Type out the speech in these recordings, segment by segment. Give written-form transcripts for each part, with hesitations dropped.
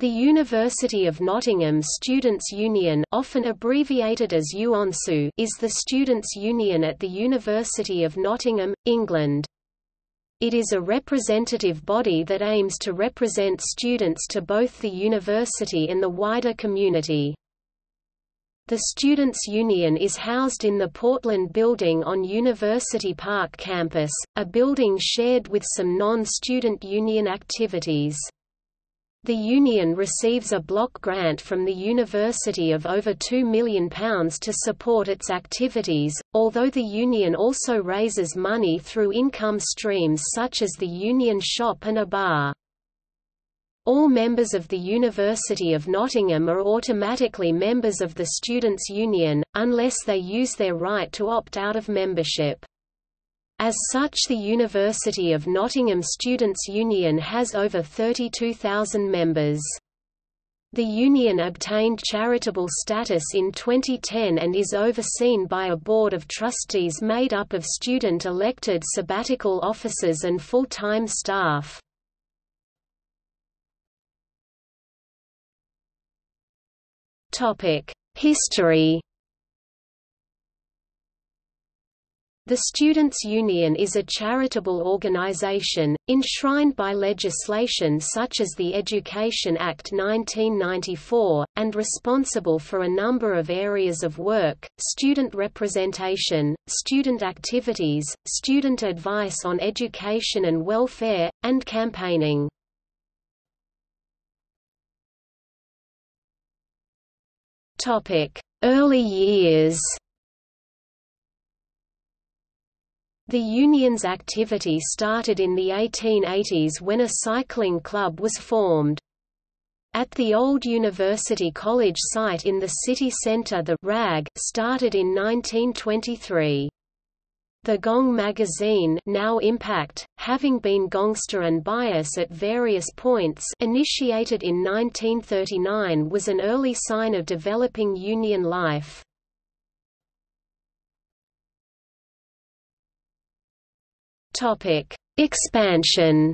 The University of Nottingham Students' Union, often abbreviated as UONSU, is the students' union at the University of Nottingham, England. It is a representative body that aims to represent students to both the university and the wider community. The Students' Union is housed in the Portland Building on University Park campus, a building shared with some non-student union activities. The union receives a block grant from the university of over £2 million to support its activities, although the union also raises money through income streams such as the union shop and a bar. All members of the University of Nottingham are automatically members of the Students' Union, unless they use their right to opt out of membership. As such, the University of Nottingham Students' Union has over 32,000 members. The union obtained charitable status in 2010 and is overseen by a board of trustees made up of student-elected sabbatical officers and full-time staff. History. The Students' Union is a charitable organisation, enshrined by legislation such as the Education Act 1994, and responsible for a number of areas of work: student representation, student activities, student advice on education and welfare, and campaigning. Early years. The union's activity started in the 1880s when a cycling club was formed. At the old University College site in the city centre, the RAG started in 1923. The Gong magazine, now Impact, having been Gongster and Bias at various points, initiated in 1939, was an early sign of developing union life. Expansion.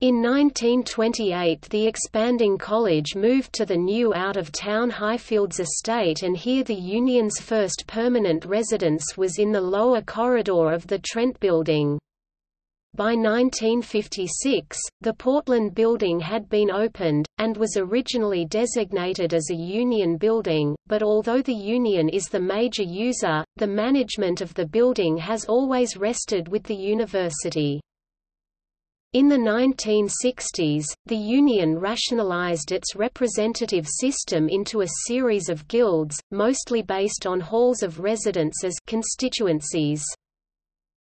In 1928 the expanding college moved to the new out-of-town Highfields estate, and here the union's first permanent residence was in the lower corridor of the Trent building. By 1956, the Portland building had been opened, and was originally designated as a union building, but although the union is the major user, the management of the building has always rested with the university. In the 1960s, the union rationalized its representative system into a series of guilds, mostly based on halls of residence as constituencies.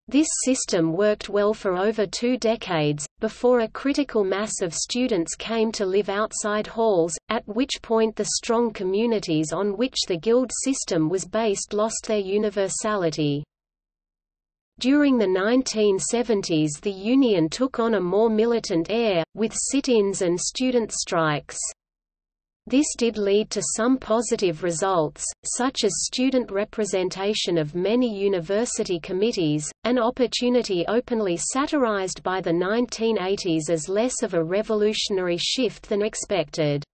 This system worked well for over 2 decades, before a critical mass of students came to live outside halls, at which point the strong communities on which the guild system was based lost their universality. During the 1970s the union took on a more militant air, with sit-ins and student strikes. This did lead to some positive results, such as student representation of many university committees, an opportunity openly satirized by the 1980s as less of a revolutionary shift than expected.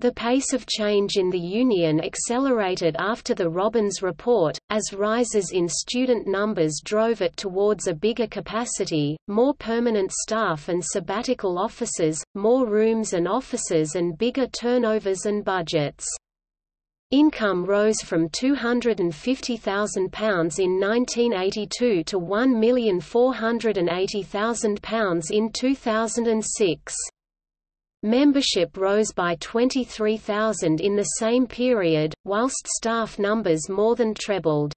The pace of change in the union accelerated after the Robbins Report, as rises in student numbers drove it towards a bigger capacity, more permanent staff and sabbatical officers, more rooms and offices, and bigger turnovers and budgets. Income rose from £250,000 in 1982 to £1,480,000 in 2006. Membership rose by 23,000 in the same period, whilst staff numbers more than trebled.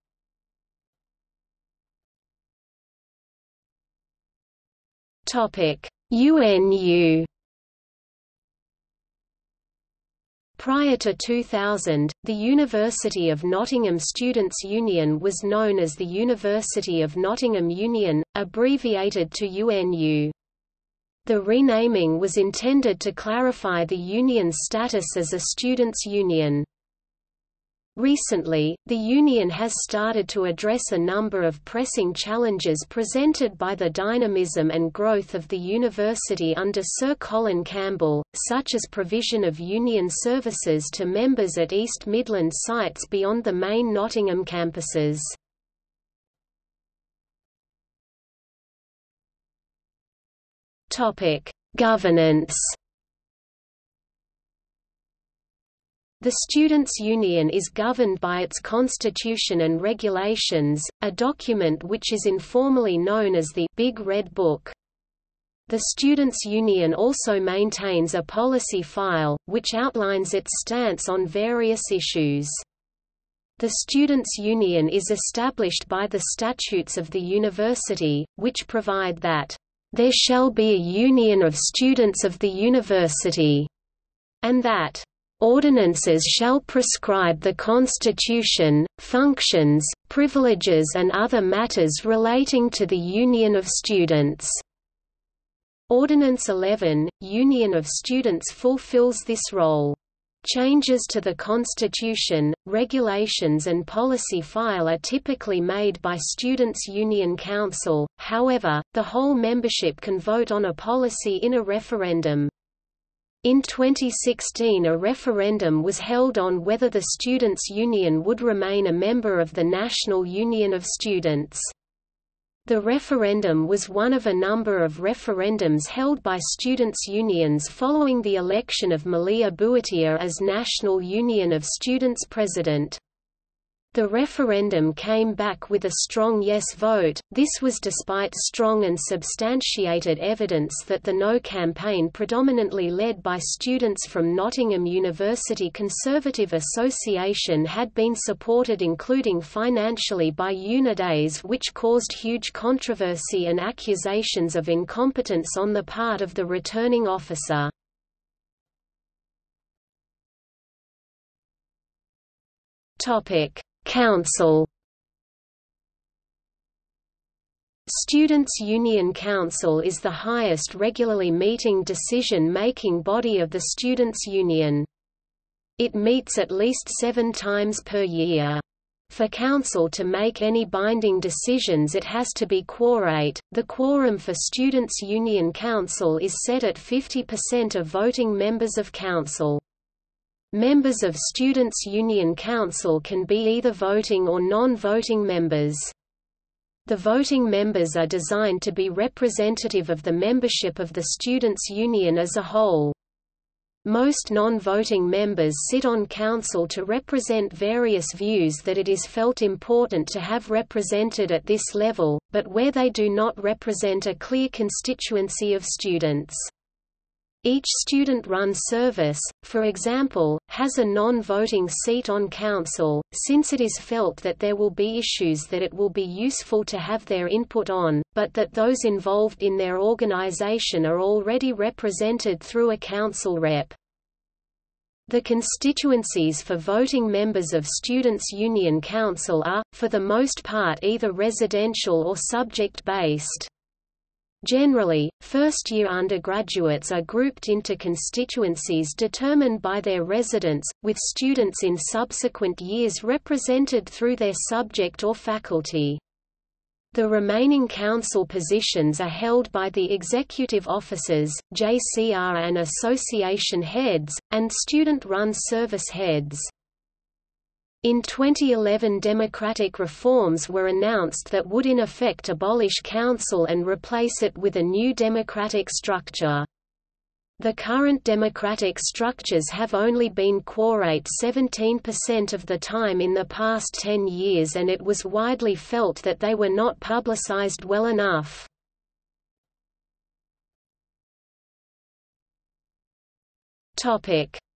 UNU. Prior to 2000, the University of Nottingham Students' Union was known as the University of Nottingham Union, abbreviated to UNU. The renaming was intended to clarify the union's status as a students' union. Recently, the Union has started to address a number of pressing challenges presented by the dynamism and growth of the university under Sir Colin Campbell, such as provision of Union services to members at East Midland sites beyond the main Nottingham campuses. Governance. The Students' Union is governed by its Constitution and Regulations, a document which is informally known as the Big Red Book. The Students' Union also maintains a policy file, which outlines its stance on various issues. The Students' Union is established by the statutes of the university, which provide that, "There shall be a union of students of the university," and that, "Ordinances shall prescribe the constitution, functions, privileges and other matters relating to the Union of Students." Ordinance 11, Union of Students fulfills this role. Changes to the constitution, regulations and policy file are typically made by Students' Union Council, however, the whole membership can vote on a policy in a referendum. In 2016 a referendum was held on whether the Students' Union would remain a member of the National Union of Students. The referendum was one of a number of referendums held by students' unions following the election of Malia Buatia as National Union of Students President. The referendum came back with a strong yes vote. This was despite strong and substantiated evidence that the No campaign, predominantly led by students from Nottingham University Conservative Association, had been supported including financially by Unidays, which caused huge controversy and accusations of incompetence on the part of the returning officer. Council. Students' Union Council is the highest regularly meeting decision-making body of the Students' Union. It meets at least 7 times per year. For Council to make any binding decisions it has to be quorate. The quorum for Students' Union Council is set at 50% of voting members of Council. Members of Students' Union Council can be either voting or non-voting members. The voting members are designed to be representative of the membership of the Students' Union as a whole. Most non-voting members sit on Council to represent various views that it is felt important to have represented at this level, but where they do not represent a clear constituency of students. Each student-run service, for example, has a non-voting seat on Council, since it is felt that there will be issues that it will be useful to have their input on, but that those involved in their organisation are already represented through a Council rep. The constituencies for voting members of Students' Union Council are, for the most part, either residential or subject-based. Generally, first-year undergraduates are grouped into constituencies determined by their residence, with students in subsequent years represented through their subject or faculty. The remaining council positions are held by the executive officers, JCR and association heads, and student-run service heads. In 2011 democratic reforms were announced that would in effect abolish Council and replace it with a new democratic structure. The current democratic structures have only been quorate 17% of the time in the past 10 years and it was widely felt that they were not publicised well enough.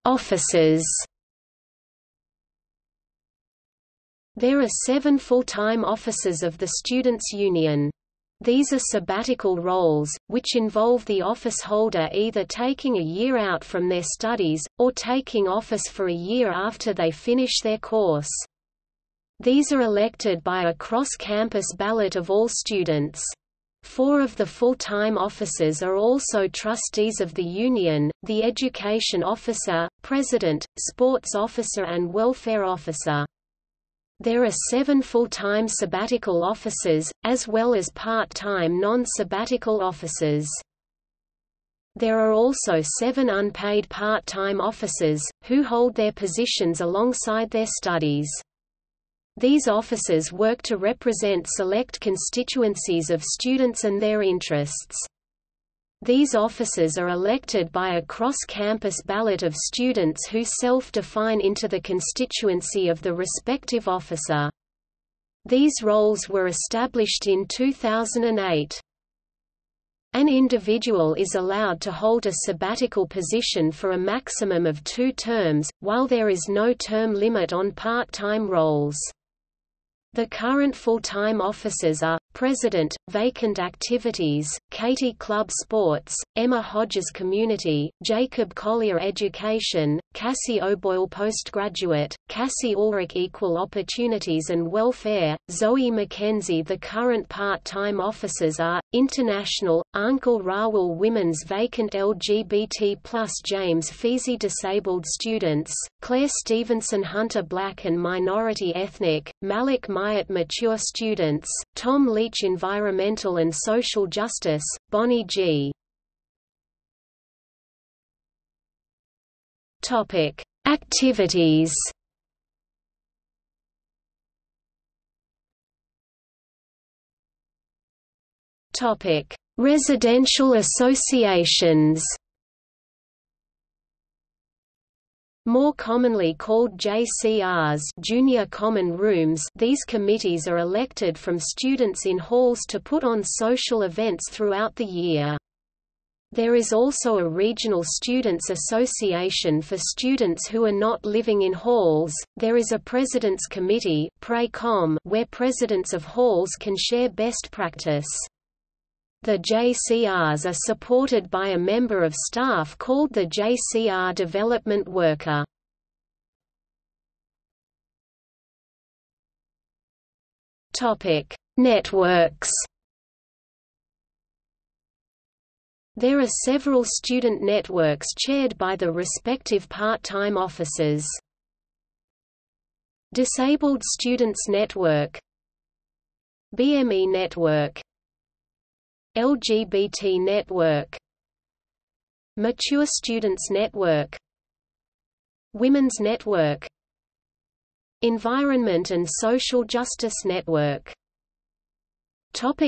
Offices. There are 7 full-time officers of the Students' Union. These are sabbatical roles, which involve the office holder either taking a year out from their studies, or taking office for a year after they finish their course. These are elected by a cross-campus ballot of all students. Four of the full-time officers are also trustees of the union, the Education Officer, President, Sports Officer and Welfare Officer. There are 7 full-time sabbatical officers, as well as part-time non-sabbatical officers. There are also 7 unpaid part-time officers, who hold their positions alongside their studies. These officers work to represent select constituencies of students and their interests. These officers are elected by a cross-campus ballot of students who self-define into the constituency of the respective officer. These roles were established in 2008. An individual is allowed to hold a sabbatical position for a maximum of 2 terms, while there is no term limit on part-time roles. The current full-time officers are, President, Vacant Activities, Katie Club Sports, Emma Hodges Community, Jacob Collier Education, Cassie O'Boyle Postgraduate, Cassie Orrick Equal Opportunities and Welfare, Zoe McKenzie. The current part-time officers are, International, Uncle Rahul Women's Vacant LGBT+, James Feezy Disabled Students, Claire Stevenson Hunter Black and Minority Ethnic, Malik Myatt Mature Students, Tom Lee Environmental and Social Justice, Bonnie G. Topic: Activities. Topic: Residential associations. More commonly called JCRs, Junior Common Rooms, these committees are elected from students in halls to put on social events throughout the year. There is also a regional students' association for students who are not living in halls. There is a president's committee, PreCom, where presidents of halls can share best practice. The JCRs are supported by a member of staff called the JCR Development Worker. Topic: Networks. There are several student networks chaired by the respective part-time officers. Disabled Students Network, BME Network, LGBT Network, Mature Students Network, Women's Network, Environment and Social Justice Network.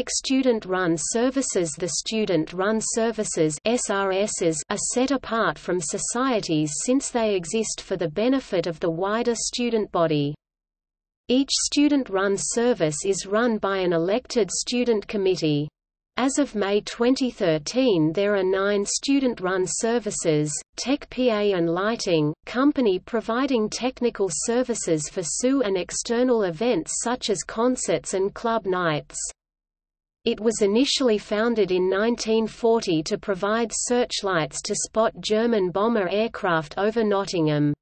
Student-run services. The student-run services (SRSs) are set apart from societies since they exist for the benefit of the wider student body. Each student-run service is run by an elected student committee. As of May 2013, there are 9 student-run services: Tech PA and Lighting, company providing technical services for SU and external events such as concerts and club nights. It was initially founded in 1940 to provide searchlights to spot German bomber aircraft over Nottingham.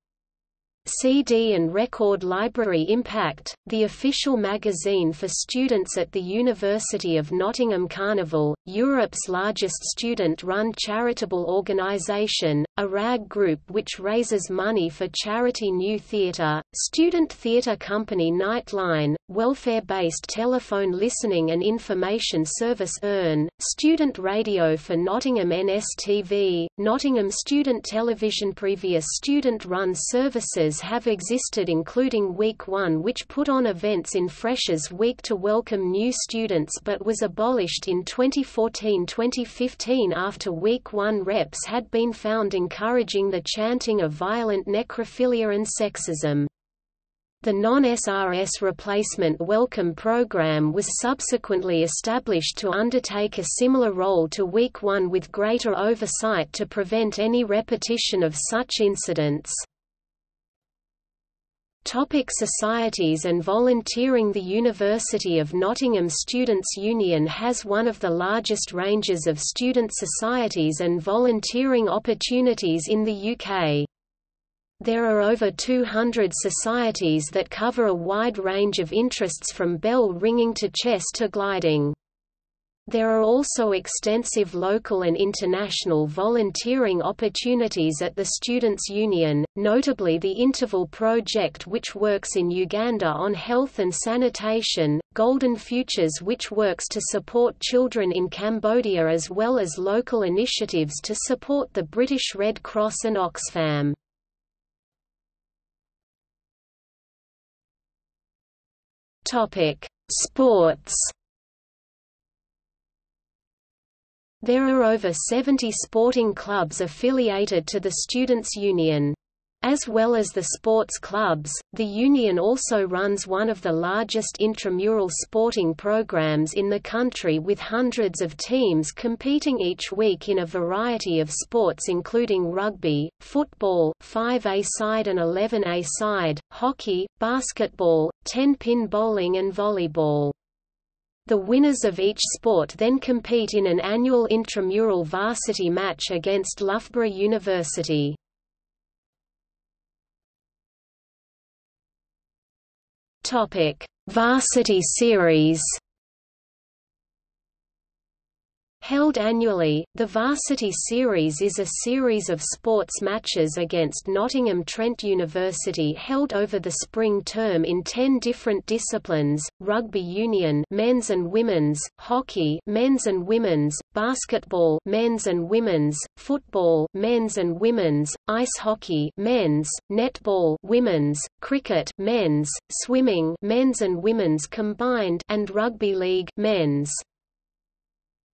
CD and Record Library Impact, the official magazine for students at the University of Nottingham Carnival, Europe's largest student-run charitable organisation, a RAG group which raises money for charity. New Theatre, student theatre company Nightline, welfare-based telephone listening and information service URN, student radio for Nottingham NSTV, Nottingham Student Television. Previous student-run services have existed, including Week 1, which put on events in Freshers Week to welcome new students, but was abolished in 2014-2015 after Week 1 reps had been found encouraging the chanting of violent necrophilia and sexism. The non-SRS replacement welcome program was subsequently established to undertake a similar role to Week 1 with greater oversight to prevent any repetition of such incidents. Topic: Societies and volunteering. The University of Nottingham Students' Union has one of the largest ranges of student societies and volunteering opportunities in the UK. There are over 200 societies that cover a wide range of interests from bell ringing to chess to gliding. There are also extensive local and international volunteering opportunities at the Students' Union, notably the Interval Project, which works in Uganda on health and sanitation, Golden Futures, which works to support children in Cambodia, as well as local initiatives to support the British Red Cross and Oxfam. Sports. There are over 70 sporting clubs affiliated to the Students' Union. As well as the sports clubs, the union also runs one of the largest intramural sporting programs in the country, with hundreds of teams competing each week in a variety of sports including rugby, football, 5A side and 11A side, hockey, basketball, 10-pin bowling and volleyball. The winners of each sport then compete in an annual intramural varsity match against Loughborough University. Topic: Varsity Series. Held annually, the Varsity Series is a series of sports matches against Nottingham Trent University held over the spring term in 10 different disciplines: rugby union (men's and women's), hockey (men's and women's), basketball (men's and women's), football (men's and women's), ice hockey (men's), netball (women's), cricket (men's), swimming (men's and women's combined), and rugby league (men's).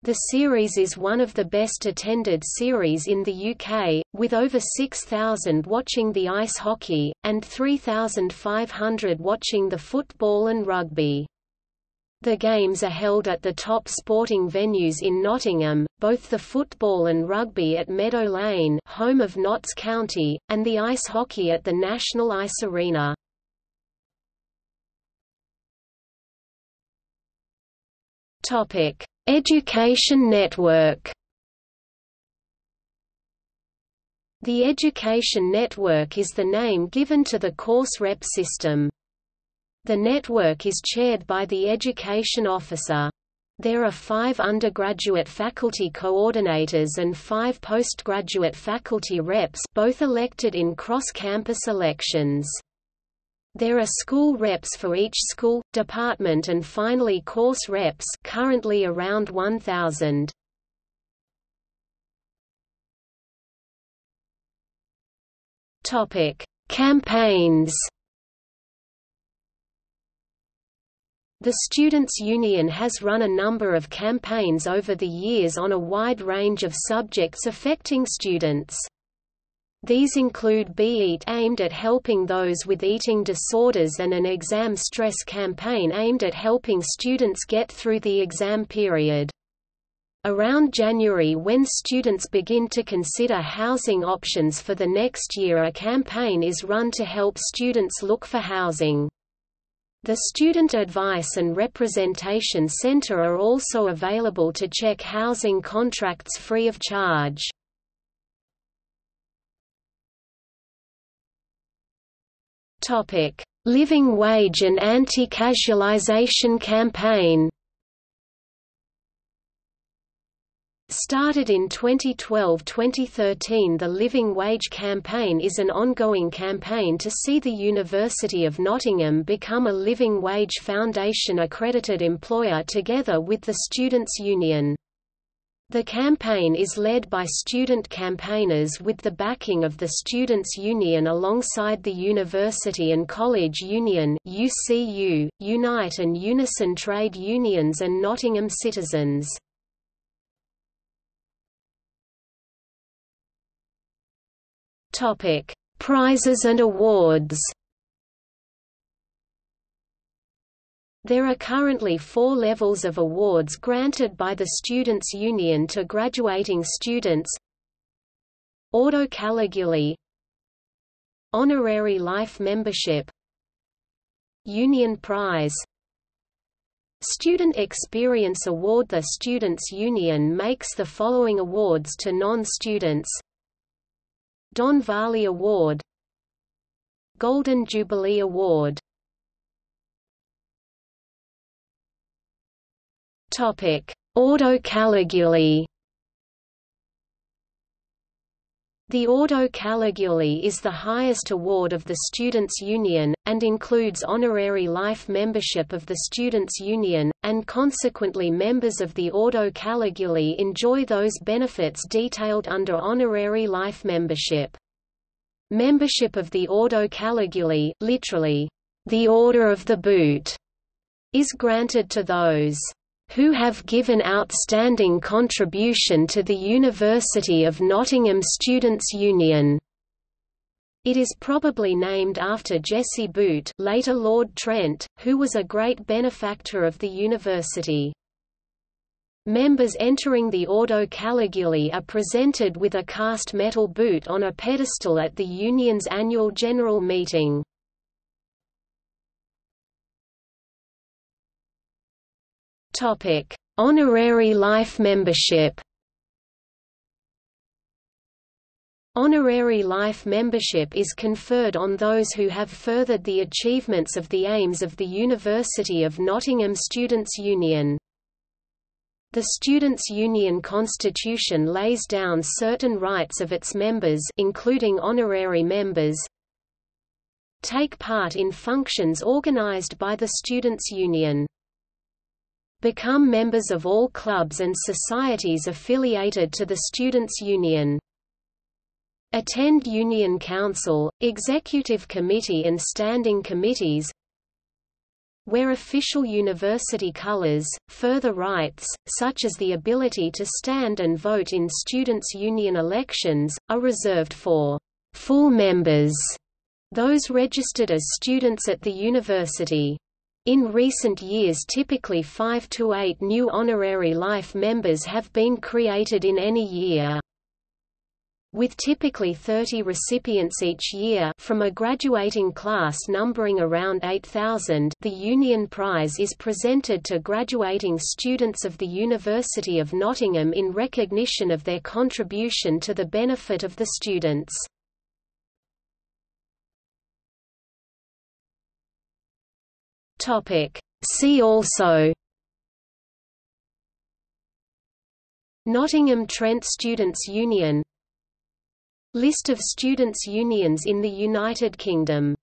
The series is one of the best attended series in the UK, with over 6,000 watching the ice hockey, and 3,500 watching the football and rugby. The games are held at the top sporting venues in Nottingham, both the football and rugby at Meadow Lane, home of Notts County, and the ice hockey at the National Ice Arena. Education Network. The Education Network is the name given to the course rep system. The network is chaired by the Education Officer. There are 5 undergraduate faculty coordinators and 5 postgraduate faculty reps, both elected in cross-campus elections. There are school reps for each school, department, and finally course reps, currently around 1,000. Topic: Campaigns. The Students' Union has run a number of campaigns over the years on a wide range of subjects affecting students. These include BEAT, aimed at helping those with eating disorders, and an exam stress campaign aimed at helping students get through the exam period. Around January, when students begin to consider housing options for the next year, a campaign is run to help students look for housing. The Student Advice and Representation Centre are also available to check housing contracts free of charge. Living wage and anti-casualisation campaign. Started in 2012–2013, the Living Wage campaign is an ongoing campaign to see the University of Nottingham become a Living Wage Foundation accredited employer, together with the Students' Union. The campaign is led by student campaigners with the backing of the Students' Union alongside the University and College Union (UCU), Unite and Unison trade unions and Nottingham citizens. Topic: Prizes and awards. There are currently 4 levels of awards granted by the Students' Union to graduating students: Ordo Caligulae, Honorary Life Membership, Union Prize, Student Experience Award. The Students' Union makes the following awards to non-students: Don Varley Award, Golden Jubilee Award. Ordo Caligulae. The Ordo Caligulae is the highest award of the Students' Union, and includes honorary life membership of the Students' Union, and consequently members of the Ordo Caligulae enjoy those benefits detailed under honorary life membership. Membership of the Ordo Caligulae, literally, the Order of the Boot, is granted to those who have given outstanding contribution to the University of Nottingham Students' Union. It is probably named after Jesse Boot, later Lord Trent, who was a great benefactor of the university. Members entering the Ordo Caligulae are presented with a cast metal boot on a pedestal at the union's annual general meeting. Honorary life membership. Honorary life membership is conferred on those who have furthered the achievements of the aims of the University of Nottingham Students' Union. The Students' Union Constitution lays down certain rights of its members, including honorary members. Take part in functions organized by the Students' Union. Become members of all clubs and societies affiliated to the Students' Union. Attend Union Council, Executive Committee and Standing Committees. Wear official university colors. Further rights, such as the ability to stand and vote in Students' Union elections, are reserved for full members, those registered as students at the university. In recent years, typically 5 to 8 new honorary life members have been created in any year, with typically 30 recipients each year from a graduating class numbering around 8,000. The Union Prize is presented to graduating students of the University of Nottingham in recognition of their contribution to the benefit of the students. See also: Nottingham Trent Students' Union, List of students' unions in the United Kingdom.